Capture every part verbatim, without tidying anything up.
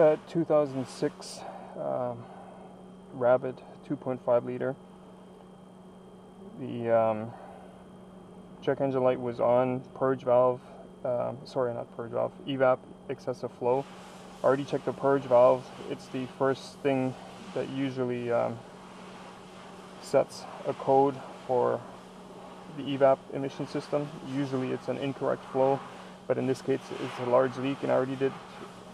that two thousand six uh, Rabbit two point five liter. The um, check engine light was on, purge valve, um, sorry not purge valve, E VAP excessive flow. I already checked the purge valve. It's the first thing that usually um, sets a code for the E VAP emission system. Usually it's an incorrect flow, but in this case it's a large leak, and I already did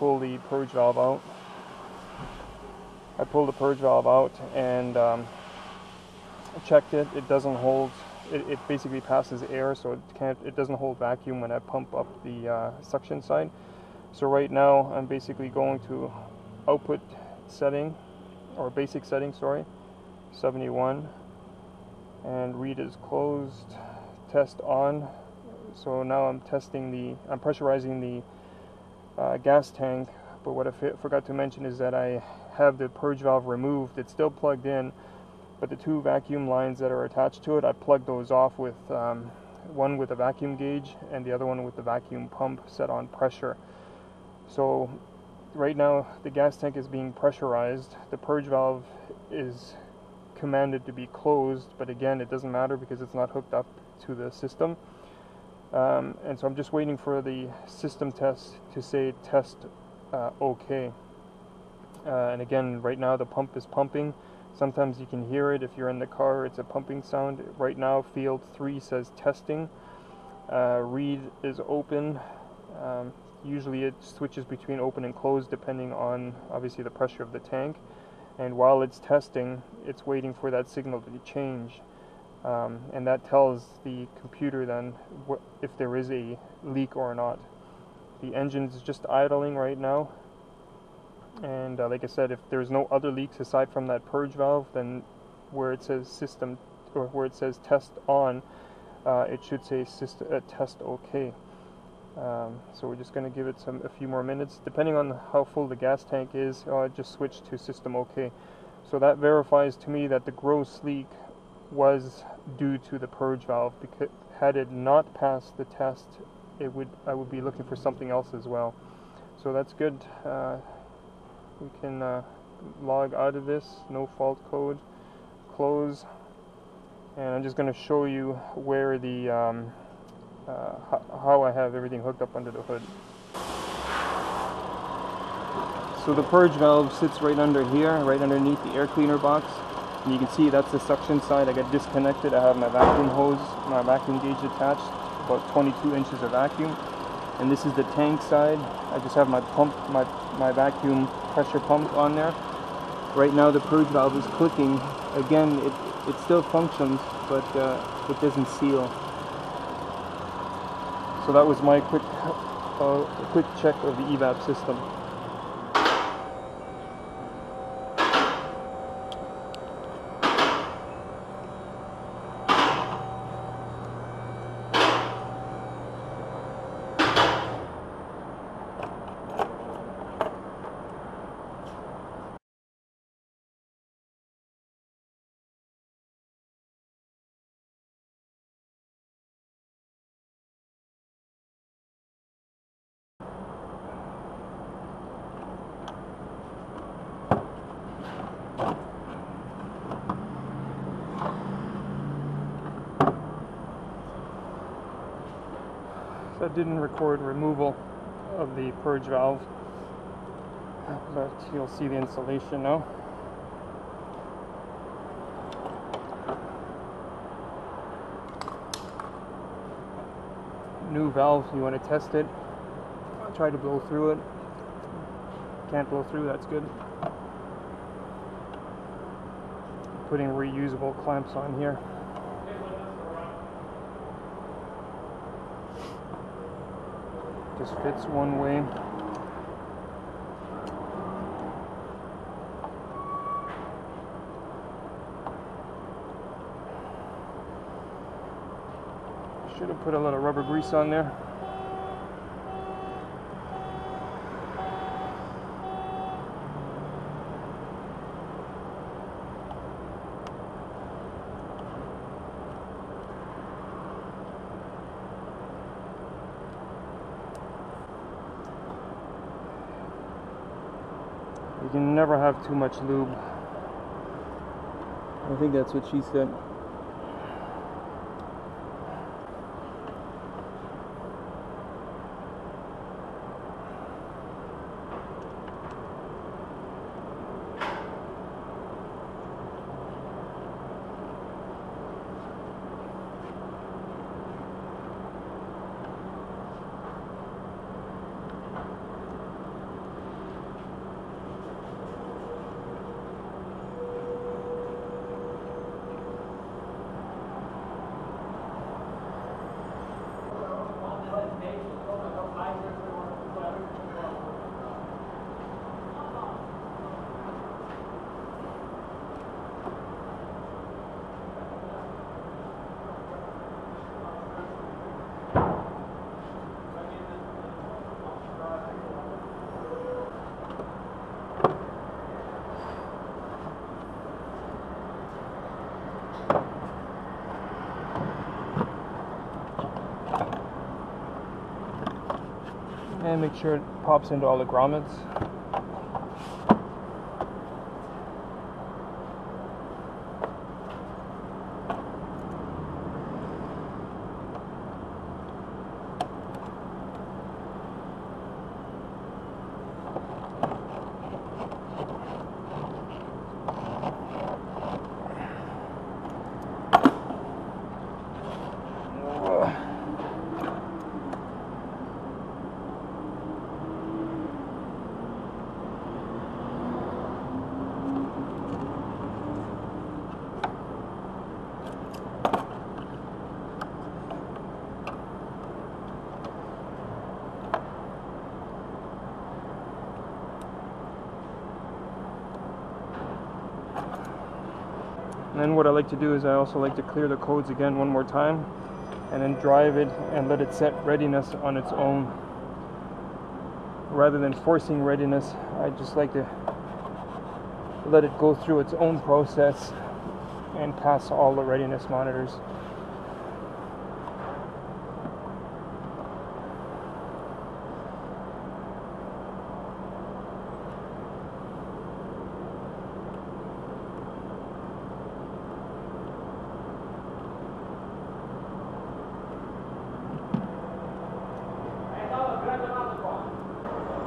pull the purge valve out. I pulled the purge valve out and um, checked it. It doesn't hold, it, it basically passes air, so it can't, it doesn't hold vacuum when I pump up the uh, suction side. So right now I'm basically going to output setting, or basic setting, sorry, seventy-one, and read is closed, test on. So now I'm testing the, I'm pressurizing the uh, gas tank, but what I forgot to mention is that I have the purge valve removed. It's still plugged in, but the two vacuum lines that are attached to it, I plugged those off with um, one with a vacuum gauge and the other one with the vacuum pump set on pressure. So right now the gas tank is being pressurized. The purge valve is commanded to be closed, but again it doesn't matter because it's not hooked up to the system. Um, and so I'm just waiting for the system test to say test uh, okay. Uh, and again, right now the pump is pumping. Sometimes you can hear it if you're in the car, it's a pumping sound. Right now field three says testing. Uh, read is open. Um, usually it switches between open and closed depending on obviously the pressure of the tank. And while it's testing, it's waiting for that signal to change. Um, and that tells the computer then wh if there is a leak or not. The engine is just idling right now, and uh, like I said, if there's no other leaks aside from that purge valve, then where it says system, or where it says test on, uh, it should say system, uh, test okay. Um, so we're just going to give it some a few more minutes, depending on how full the gas tank is. Oh, I just switched to system okay. So that verifies to me that the gross leak was due to the purge valve, because had it not passed the test, it would I would be looking for something else as well. So that's good. Uh, we can uh, log out of this, no fault code, close, and I'm just going to show you where the um, uh, how I have everything hooked up under the hood. So the purge valve sits right under here, right underneath the air cleaner box. And you can see that's the suction side. I got disconnected. I have my vacuum hose, my vacuum gauge attached, about twenty-two inches of vacuum. And this is the tank side. I just have my pump, my, my vacuum pressure pump on there. Right now the purge valve is clicking. Again, it, it still functions, but uh, it doesn't seal. So that was my quick, uh, quick check of the E VAP system. So I didn't record removal of the purge valve, but you'll see the installation now. New valve, you want to test it. I'll try to blow through it. Can't blow through, that's good. Putting reusable clamps on here. Just fits one way. Should have put a little rubber grease on there. can never have too much lube. I think that's what she said. And make sure it pops into all the grommets. And then what I like to do is I also like to clear the codes again one more time and then drive it and let it set readiness on its own. Rather than forcing readiness, I just like to let it go through its own process and pass all the readiness monitors.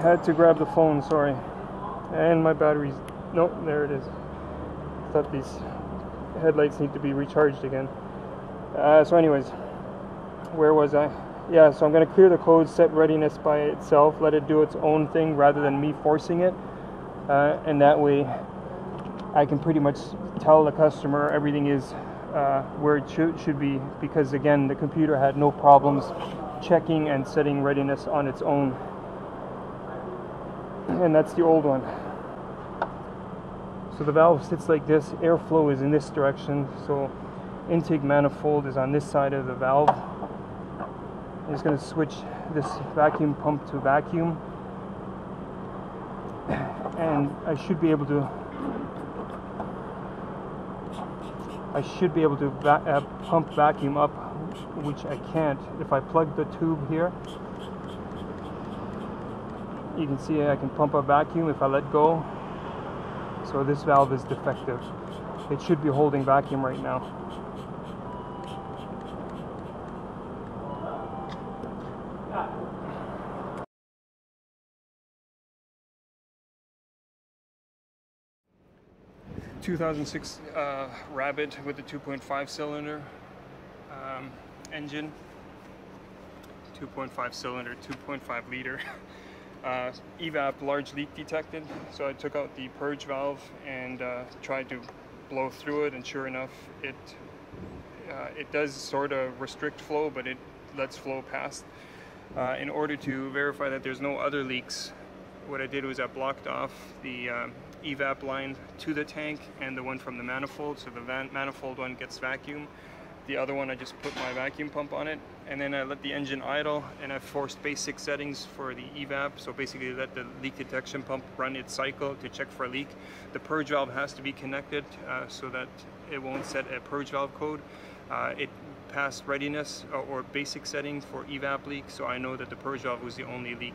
Had to grab the phone, sorry. And my batteries, nope, there it is. Thought these headlights need to be recharged again. Uh, so anyways, where was I? Yeah, so I'm gonna clear the code, set readiness by itself, let it do its own thing rather than me forcing it. Uh, and that way I can pretty much tell the customer everything is uh, where it should, should be, because again, the computer had no problems checking and setting readiness on its own. And that's the old one. So the valve sits like this, airflow is in this direction, so intake manifold is on this side of the valve. I'm just going to switch this vacuum pump to vacuum, and I should be able to I should be able to va uh, pump vacuum up, which I can't. If I plug the tube here, you can see I can pump a vacuum if I let go. So this valve is defective. It should be holding vacuum right now. two thousand six uh, Rabbit with a two point five cylinder um, engine. two point five cylinder, two point five liter. Uh, E VAP large leak detected, so I took out the purge valve and uh, tried to blow through it, and sure enough it uh, it does sort of restrict flow, but it lets flow past. Uh, in order to verify that there's no other leaks, what I did was I blocked off the uh, E VAP line to the tank and the one from the manifold, so the van manifold one gets vacuum. The other one, I just put my vacuum pump on it, and then I let the engine idle, and I forced basic settings for the E VAP, so basically let the leak detection pump run its cycle to check for a leak. The purge valve has to be connected uh, so that it won't set a purge valve code. Uh, it passed readiness or, or basic settings for E VAP leak, so I know that the purge valve was the only leak.